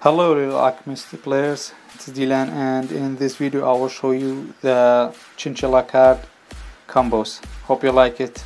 Hello Lil' Little Alchemist players, it's Dylan, and in this video I will show you the Chinchilla card combos. Hope you like it.